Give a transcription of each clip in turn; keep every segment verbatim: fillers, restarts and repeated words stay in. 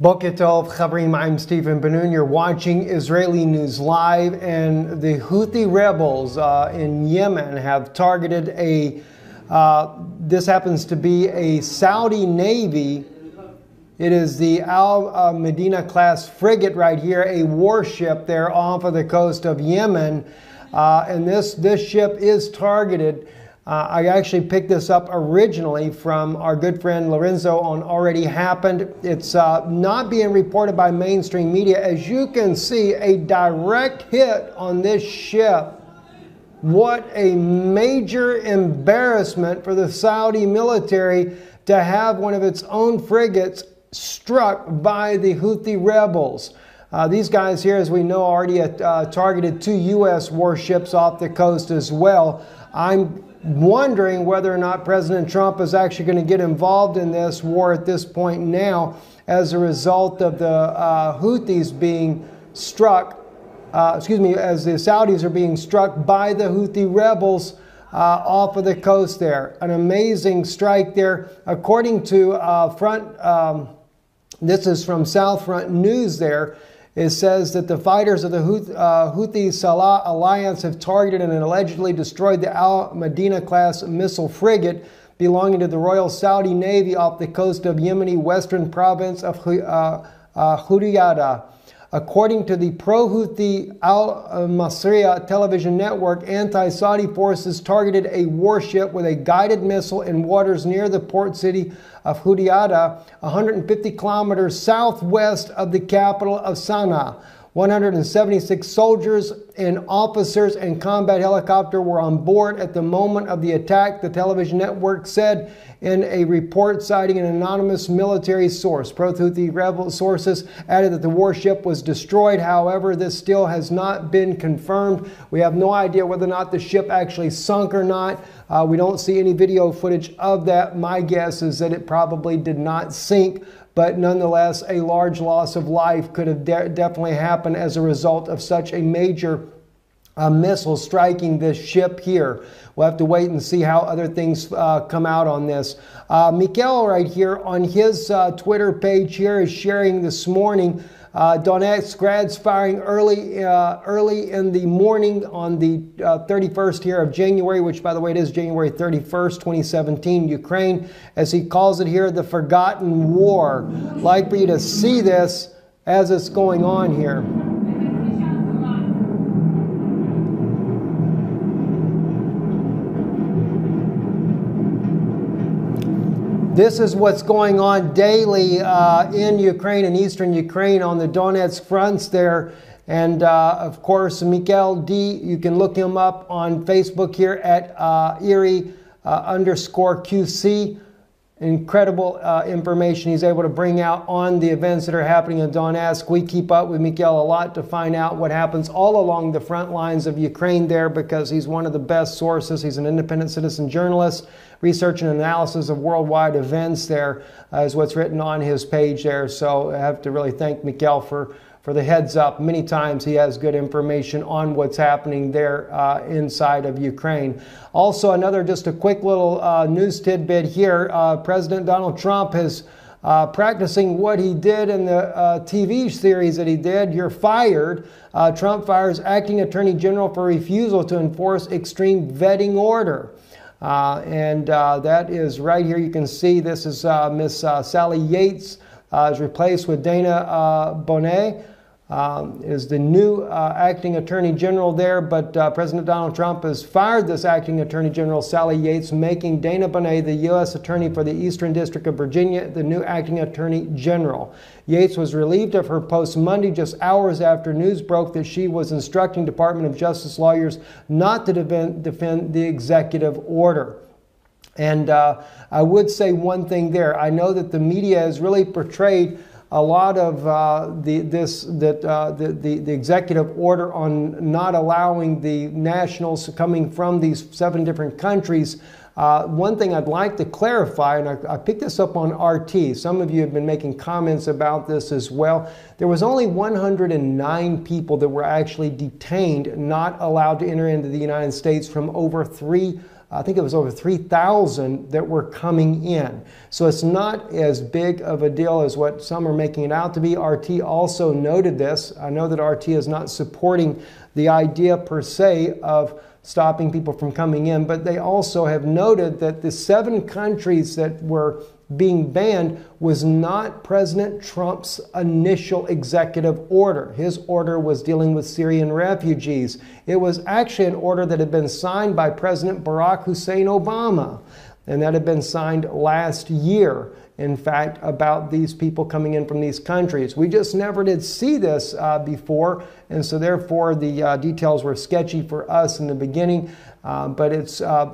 Boker Tov, Chaverim, I'm Stephen Benun. You're watching Israeli News Live, and the Houthi rebels uh, in Yemen have targeted a, uh, this happens to be a Saudi Navy. It is the Al-Medina class frigate right here, a warship there off of the coast of Yemen. Uh, and this, this ship is targeted. Uh, I actually picked this up originally from our good friend Lorenzo on Already Happened. It's uh, not being reported by mainstream media. As you can see, a direct hit on this ship. What a major embarrassment for the Saudi military to have one of its own frigates struck by the Houthi rebels. Uh, these guys here, as we know, already uh, targeted two U S warships off the coast as well. I'm wondering whether or not President Trump is actually going to get involved in this war at this point now as a result of the uh, Houthis being struck, uh, excuse me, as the Saudis are being struck by the Houthi rebels uh, off of the coast there. An amazing strike there. According to uh, Front, um, this is from South Front News there. It says that the fighters of the Houthi, uh, Houthi Salah alliance have targeted and allegedly destroyed the Al-Medina class missile frigate belonging to the Royal Saudi Navy off the coast of Yemeni western province of uh, uh, Hudaydah. According to the pro-Houthi al-Masriya television network, anti-Saudi forces targeted a warship with a guided missile in waters near the port city of Hudaydah, one hundred fifty kilometers southwest of the capital of Sana'a. one hundred seventy-six soldiers and officers and combat helicopter were on board at the moment of the attack, the television network said in a report citing an anonymous military source. Pro-Houthi rebel sources added that the warship was destroyed. However, this still has not been confirmed. We have no idea whether or not the ship actually sunk or not. Uh, we don't see any video footage of that. My guess is that it probably did not sink. But nonetheless, a large loss of life could have de definitely happened as a result of such a major uh, missile striking this ship here. We'll have to wait and see how other things uh, come out on this. Uh, Mikhail right here on his uh, Twitter page here is sharing this morning, uh, Donetsk grads firing early, uh, early in the morning on the uh, thirty-first here of January, which by the way, it is January thirty-first, twenty seventeen, Ukraine, as he calls it here, the forgotten war. Like for you to see this as it's going on here. This is what's going on daily uh, in Ukraine and eastern Ukraine on the Donetsk fronts there. And uh, of course, Mikhail D., you can look him up on Facebook here at uh, Erie uh, underscore Q C. Incredible uh, information he's able to bring out on the events that are happening in Donetsk. We keep up with Mikhail a lot to find out what happens all along the front lines of Ukraine there because he's one of the best sources. He's an independent citizen journalist. Research and analysis of worldwide events there uh, is what's written on his page there. So I have to really thank Mikhail for, for the heads up. Many times he has good information on what's happening there uh, inside of Ukraine. Also another, just a quick little uh, news tidbit here. Uh, President Donald Trump is uh, practicing what he did in the uh, T V series that he did, You're Fired. Uh, Trump fires acting attorney general for refusal to enforce extreme vetting order. Uh, and uh, that is right here. You can see this is uh, Miss uh, Sally Yates uh, is replaced with Dana uh, Bonnet, um, is the new uh, acting attorney general there. But uh, President Donald Trump has fired this acting attorney general, Sally Yates, making Dana Bonnet the U S attorney for the Eastern District of Virginia, the new acting attorney general. Yates was relieved of her post Monday, just hours after news broke that she was instructing Department of Justice lawyers not to defend, defend the executive order. And uh, I would say one thing there. I know that the media has really portrayed a lot of uh, the, this, that, uh, the, the, the executive order on not allowing the nationals coming from these seven different countries. Uh, one thing I'd like to clarify, and I, I picked this up on R T. Some of you have been making comments about this as well. There was only one hundred nine people that were actually detained, not allowed to enter into the United States from over three I think it was over three thousand that were coming in. So it's not as big of a deal as what some are making it out to be. R T also noted this. I know that R T is not supporting the idea per se of stopping people from coming in, but they also have noted that the seven countries that were being banned was not President Trump's initial executive order. His order was dealing with Syrian refugees. It was actually an order that had been signed by President Barack Hussein Obama, and that had been signed last year, in fact, about these people coming in from these countries. We just never did see this uh, before, and so therefore the uh, details were sketchy for us in the beginning, uh, but it's uh,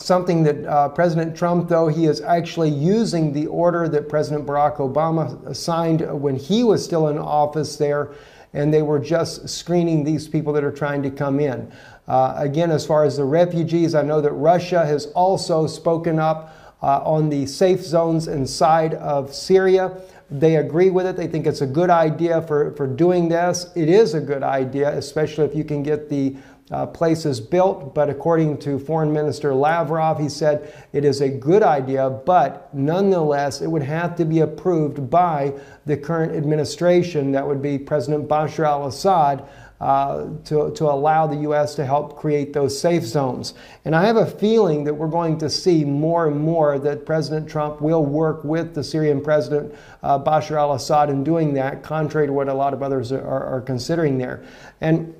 something that uh, President Trump, though, he is actually using the order that President Barack Obama signed when he was still in office there, and they were just screening these people that are trying to come in. Uh, again, as far as the refugees, I know that Russia has also spoken up uh, on the safe zones inside of Syria. They agree with it. They think it's a good idea for, for doing this. It is a good idea, especially if you can get the Uh, places built, but according to Foreign Minister Lavrov, he said it is a good idea, but nonetheless, it would have to be approved by the current administration. That would be President Bashar al-Assad, uh, to, to allow the U S to help create those safe zones. And I have a feeling that we're going to see more and more that President Trump will work with the Syrian President uh, Bashar al-Assad in doing that, contrary to what a lot of others are, are considering there. And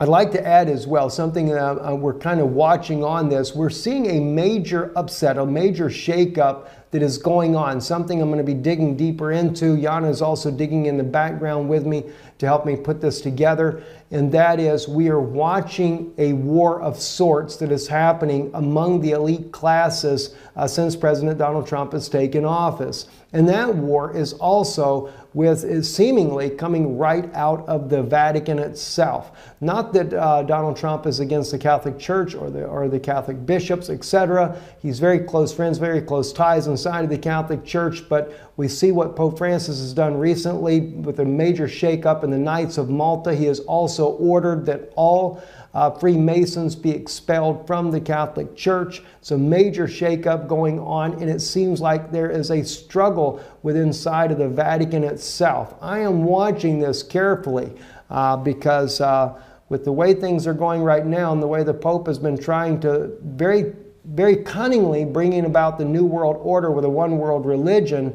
I'd like to add as well something that uh, we're kind of watching on this. We're seeing a major upset, a major shakeup that is going on, something I'm going to be digging deeper into. Yana is also digging in the background with me to help me put this together. And that is, we are watching a war of sorts that is happening among the elite classes uh, since President Donald Trump has taken office. And that war is also with is seemingly coming right out of the Vatican itself. Not that uh, Donald Trump is against the Catholic Church or the, or the Catholic bishops, et cetera. He's very close friends, very close ties inside of the Catholic Church, but we see what Pope Francis has done recently with a major shakeup in the Knights of Malta. He has also ordered that all Uh, Freemasons be expelled from the Catholic Church. It's a major shakeup going on, and it seems like there is a struggle within inside of the Vatican itself. I am watching this carefully uh, because uh, with the way things are going right now and the way the Pope has been trying to very, very cunningly bringing about the New World Order with a one-world religion,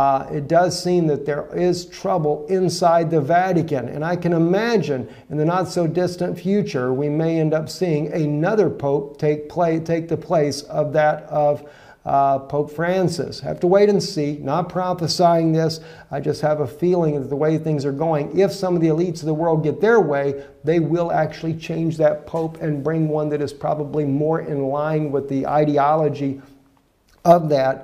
Uh, it does seem that there is trouble inside the Vatican, and I can imagine in the not-so-distant future we may end up seeing another pope take, play, take the place of that of uh, Pope Francis. Have to wait and see. Not prophesying this, I just have a feeling that the way things are going, if some of the elites of the world get their way, they will actually change that pope and bring one that is probably more in line with the ideology of that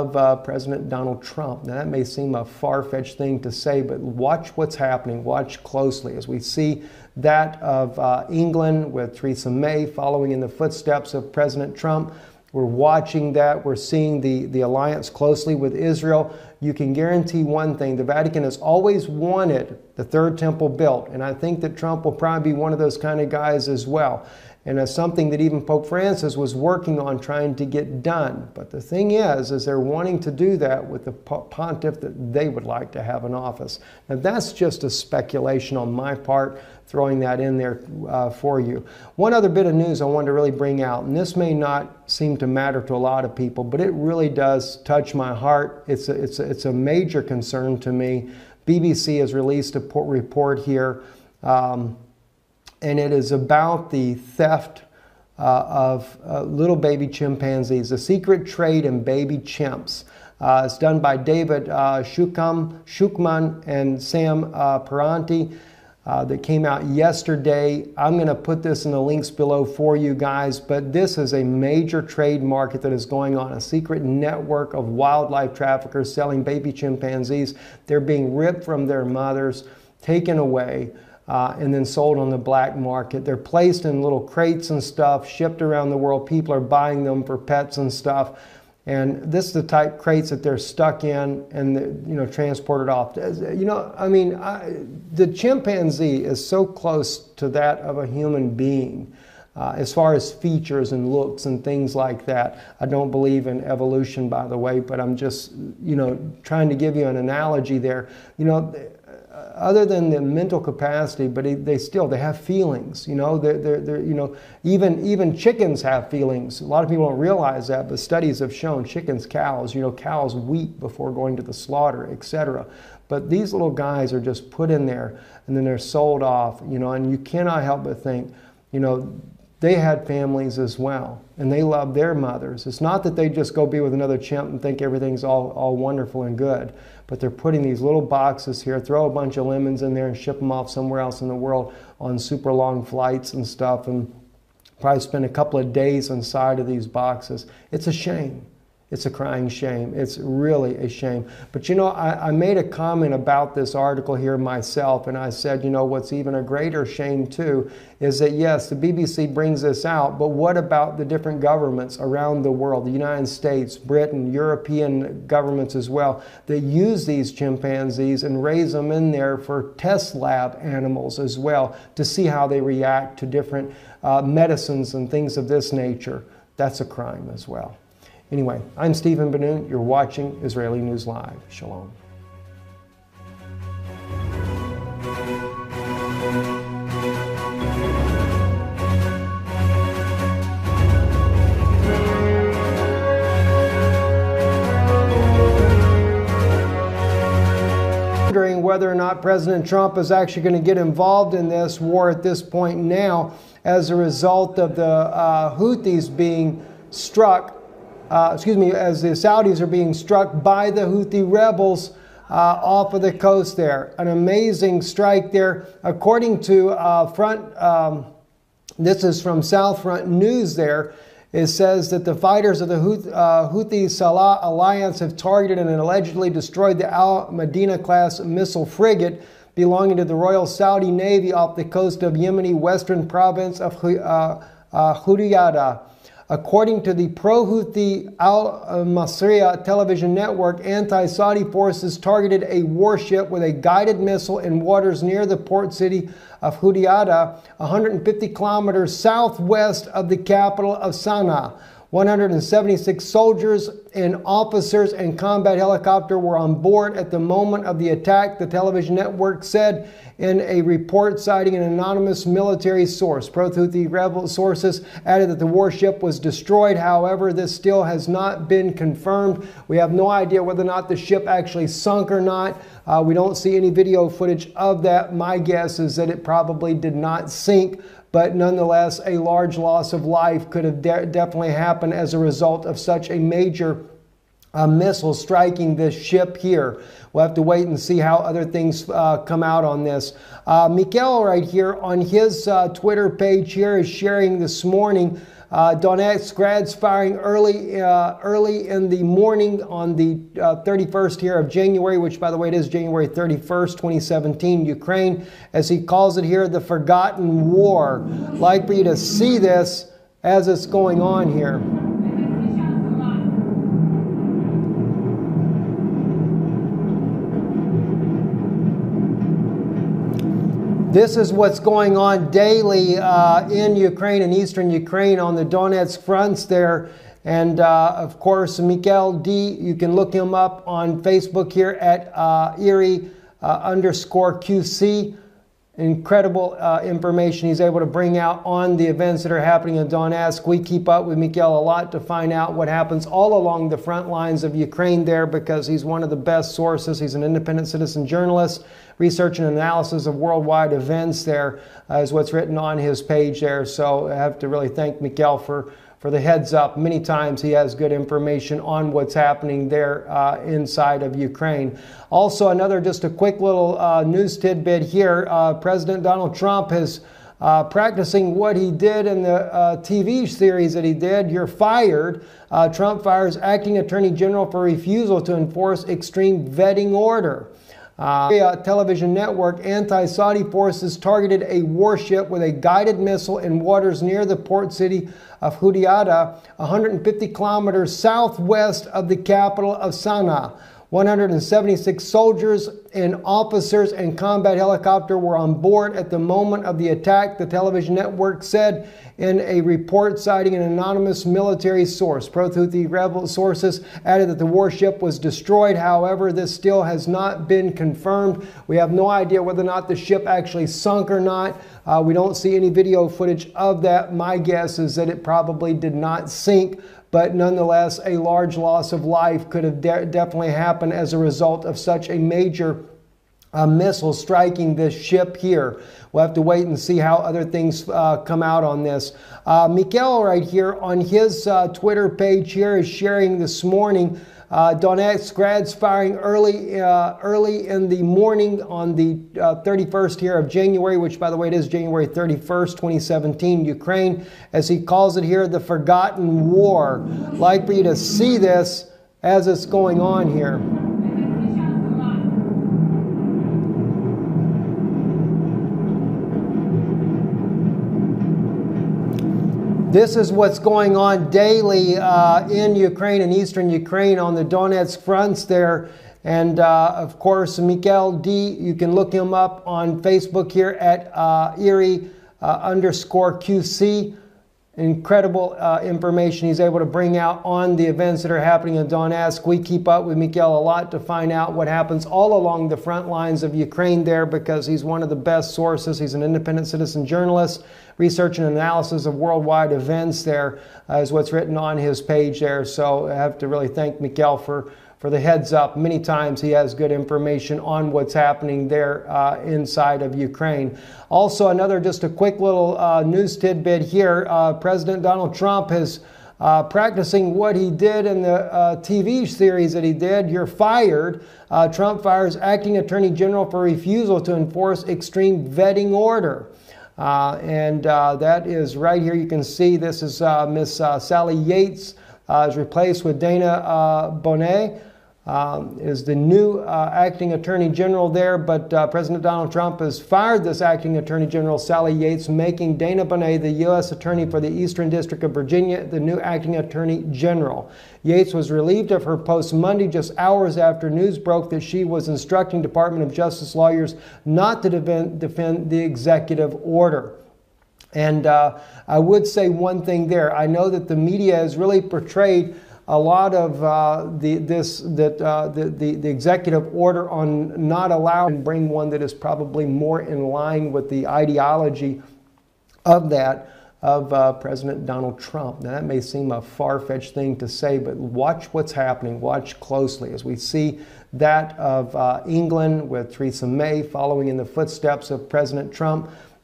of uh, President Donald Trump. Now, that may seem a far-fetched thing to say, but watch what's happening. Watch closely as we see that of uh, England with Theresa May following in the footsteps of President Trump. We're watching that. We're seeing the, the alliance closely with Israel. You can guarantee one thing. The Vatican has always wanted the Third Temple built, and I think that Trump will probably be one of those kind of guys as well. And that's something that even Pope Francis was working on trying to get done. But the thing is, is they're wanting to do that with the pontiff that they would like to have in office. Now, that's just a speculation on my part, throwing that in there uh, for you. One other bit of news I wanted to really bring out, and this may not seem to matter to a lot of people, but it really does touch my heart. It's a, it's a, it's a major concern to me. B B C has released a report here. Um, And it is about the theft uh, of uh, little baby chimpanzees, the secret trade in baby chimps. Uh, it's done by David uh, Shukman and Sam uh, Perante uh, that came out yesterday. I'm going to put this in the links below for you guys, but this is a major trade market that is going on, a secret network of wildlife traffickers selling baby chimpanzees. They're being ripped from their mothers, taken away, Uh, and then sold on the black market. They're placed in little crates and stuff, shipped around the world. People are buying them for pets and stuff. And this is the type crates that they're stuck in and, you know, transported off. You know, I mean, I, the chimpanzee is so close to that of a human being. Uh, as far as features and looks and things like that, I don't believe in evolution, by the way, but I'm just, you know, trying to give you an analogy there. You know, other than the mental capacity, but it, they still, they have feelings, you know, they're, they're, they're, you know, even, even chickens have feelings. A lot of people don't realize that, but studies have shown chickens, cows, you know, cows weep before going to the slaughter, et cetera. But these little guys are just put in there and then they're sold off, you know, and you cannot help but think, you know, they had families as well, and they loved their mothers. It's not that they just go be with another chimp and think everything's all, all wonderful and good, but they're putting these little boxes here, throw a bunch of lemons in there and ship them off somewhere else in the world on super long flights and stuff, and probably spend a couple of days inside of these boxes. It's a shame. It's a crying shame. It's really a shame. But you know, I, I made a comment about this article here myself, and I said, you know, what's even a greater shame too is that yes, the B B C brings this out, but what about the different governments around the world, the United States, Britain, European governments as well, that use these chimpanzees and raise them in there for test lab animals as well to see how they react to different uh, medicines and things of this nature? That's a crime as well. Anyway, I'm Stephen Benun. You're watching Israeli News Live. Shalom. Wondering whether or not President Trump is actually going to get involved in this war at this point now as a result of the uh, Houthis being struck. Uh, excuse me, as the Saudis are being struck by the Houthi rebels uh, off of the coast there. An amazing strike there. According to uh, Front, um, this is from South Front News there, it says that the fighters of the Houthi, uh, Houthi Salah alliance have targeted and allegedly destroyed the Al-Medina class missile frigate belonging to the Royal Saudi Navy off the coast of Yemeni western province of uh, uh, Hudaydah. According to the pro-Houthi al-Masriya television network, anti-Saudi forces targeted a warship with a guided missile in waters near the port city of Hudaydah, one hundred fifty kilometers southwest of the capital of Sana'a. one hundred seventy-six soldiers and officers and combat helicopter were on board at the moment of the attack, the television network said in a report citing an anonymous military source. Pro-Houthi rebel sources added that the warship was destroyed. However, this still has not been confirmed. We have no idea whether or not the ship actually sunk or not. Uh, we don't see any video footage of that. My guess is that it probably did not sink. But nonetheless, a large loss of life could have de definitely happened as a result of such a major uh, missile striking this ship here. We'll have to wait and see how other things uh, come out on this. Uh, Mikhail right here on his uh, Twitter page here is sharing this morning, uh, Donetsk grads firing early, uh, early in the morning on the uh, thirty-first here of January, which by the way, it is January thirty-first, twenty seventeen, Ukraine, as he calls it here, the forgotten war. Like for you to see this as it's going on here. This is what's going on daily uh, in Ukraine and eastern Ukraine on the Donetsk fronts there. And uh, of course, Mikhail D., you can look him up on Facebook here at uh, Erie uh, underscore Q C. Incredible uh, information he's able to bring out on the events that are happening in Donetsk. We keep up with Mikhail a lot to find out what happens all along the front lines of Ukraine there because he's one of the best sources. He's an independent citizen journalist. Research and analysis of worldwide events there uh, is what's written on his page there. So I have to really thank Mikhail for, for the heads up. Many times he has good information on what's happening there uh, inside of Ukraine. Also another, just a quick little uh, news tidbit here. Uh, President Donald Trump is uh, practicing what he did in the uh, T V series that he did, You're Fired. Uh, Trump fires acting attorney general for refusal to enforce extreme vetting order. Uh, television network, anti-Saudi forces targeted a warship with a guided missile in waters near the port city of Hudaydah, one hundred fifty kilometers southwest of the capital of Sana'a. one hundred seventy-six soldiers and officers and combat helicopter were on board at the moment of the attack, the television network said in a report citing an anonymous military source. Pro-Houthi rebel sources added that the warship was destroyed. However, this still has not been confirmed. We have no idea whether or not the ship actually sunk or not. Uh, we don't see any video footage of that. My guess is that it probably did not sink, but nonetheless, a large loss of life could have de- definitely happened as a result of such a major uh, missile striking this ship here. We'll have to wait and see how other things uh, come out on this. Uh, Mikhail right here on his uh, Twitter page here is sharing this morning, Uh, Donetsk grads firing early uh, early in the morning on the uh, thirty-first here of January, which by the way it is January thirty-first, twenty seventeen, Ukraine, as he calls it here, the forgotten war. Like for you to see this as it's going on here. This is what's going on daily uh, in Ukraine and eastern Ukraine on the Donetsk fronts there. And uh, of course, Mikhail D., you can look him up on Facebook here at uh, Erie uh, underscore Q C. Incredible uh, information he's able to bring out on the events that are happening in Donetsk. We keep up with Mikhail a lot to find out what happens all along the front lines of Ukraine there, because he's one of the best sources. He's an independent citizen journalist. Research and analysis of worldwide events there uh, is what's written on his page there. So I have to really thank Mikhail for, for the heads up. Many times he has good information on what's happening there uh, inside of Ukraine. Also, another just a quick little uh, news tidbit here. Uh, President Donald Trump is uh, practicing what he did in the uh, T V series that he did, You're Fired. Uh, Trump fires acting attorney general for refusal to enforce extreme vetting order. Uh, and uh, that is right here. You can see this is uh, Miss uh, Sally Yates uh, is replaced with Dana uh, Bonnet, um, is the new uh, acting attorney general there. But uh, President Donald Trump has fired this acting attorney general, Sally Yates, making Dana Bonnet the U S attorney for the Eastern District of Virginia the new acting attorney general. Yates was relieved of her post Monday, just hours after news broke that she was instructing Department of Justice lawyers not to defend, defend the executive order. And uh, I would say one thing there. I know that the media has really portrayed a lot of uh, the, this, that, uh, the, the, the executive order on not allowing, and bring one that is probably more in line with the ideology of that. of uh, President Donald Trump. Now that may seem a far-fetched thing to say, but watch what's happening, watch closely as we see that of uh, England with Theresa May following in the footsteps of President Trump.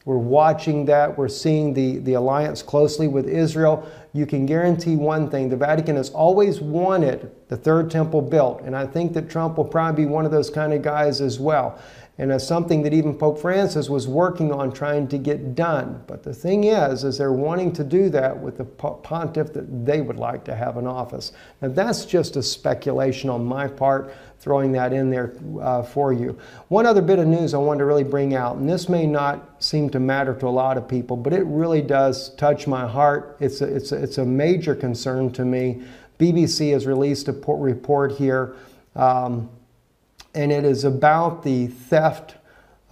We're watching that, we're seeing the, the alliance closely with Israel. You can guarantee one thing, the Vatican has always wanted the Third Temple built, and I think that Trump will probably be one of those kind of guys as well. And that's something that even Pope Francis was working on trying to get done. But the thing is, is they're wanting to do that with the pontiff that they would like to have in office. Now that's just a speculation on my part, throwing that in there uh, for you. One other bit of news I wanted to really bring out, and this may not seem to matter to a lot of people, but it really does touch my heart. It's a, it's a, it's a major concern to me. B B C has released a report here. Um, And it is about the theft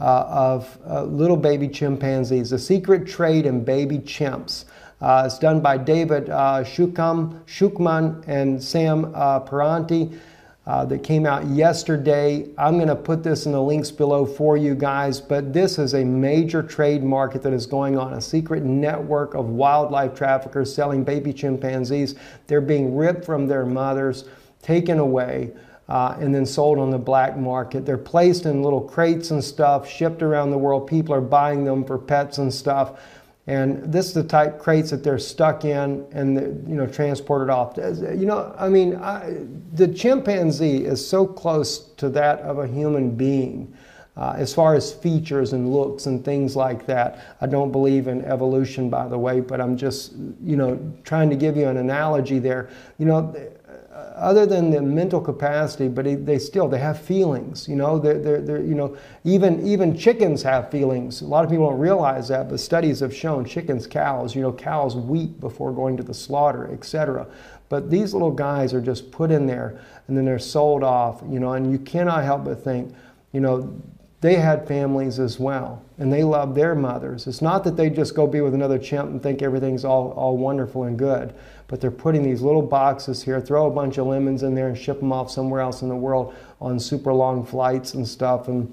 uh, of uh, little baby chimpanzees, the secret trade in baby chimps. Uh, it's done by David uh, Shukman and Sam uh, Perante uh, that came out yesterday. I'm going to put this in the links below for you guys, but this is a major trade market that is going on, a secret network of wildlife traffickers selling baby chimpanzees. They're being ripped from their mothers, taken away, Uh, and then sold on the black market. They're placed in little crates and stuff, shipped around the world. People are buying them for pets and stuff. And this is the type crates that they're stuck in and, you know, transported off. You know, I mean, I, the chimpanzee is so close to that of a human being. Uh, as far as features and looks and things like that. I don't believe in evolution, by the way, but I'm just, you know, trying to give you an analogy there. You know, other than the mental capacity, but they, they still, they have feelings, you know, they're, they're, they're, you know, even, even chickens have feelings. A lot of people don't realize that, but studies have shown chickens, cows, you know, cows weep before going to the slaughter, et cetera. But these little guys are just put in there and then they're sold off, you know, and you cannot help but think, you know, they had families as well, and they loved their mothers. It's not that they just go be with another chimp and think everything's all, all wonderful and good, but they're putting these little boxes here, throw a bunch of lemons in there and ship them off somewhere else in the world on super long flights and stuff, and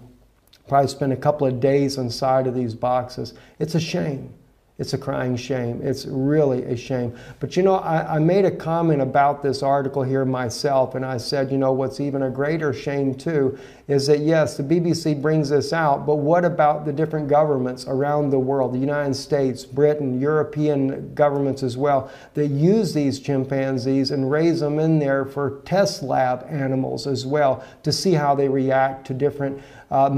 probably spend a couple of days inside of these boxes. It's a shame. It's a crying shame. It's really a shame. But you know, I, I made a comment about this article here myself, and I said, you know, what's even a greater shame too is that, yes, the B B C brings this out, but what about the different governments around the world, the United States, Britain, European governments as well, that use these chimpanzees and raise them in there for test lab animals as well to see how they react to different uh,